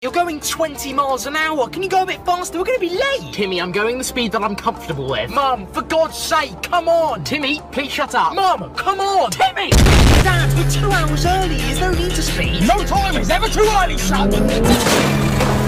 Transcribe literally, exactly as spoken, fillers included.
You're going twenty miles an hour. Can you go a bit faster? We're going to be late. Timmy, I'm going the speed that I'm comfortable with. Mum, for God's sake, come on. Timmy, please shut up. Mum, come on. Timmy! Dad, we're two hours early. There's no need to speed. No time is ever too early, son.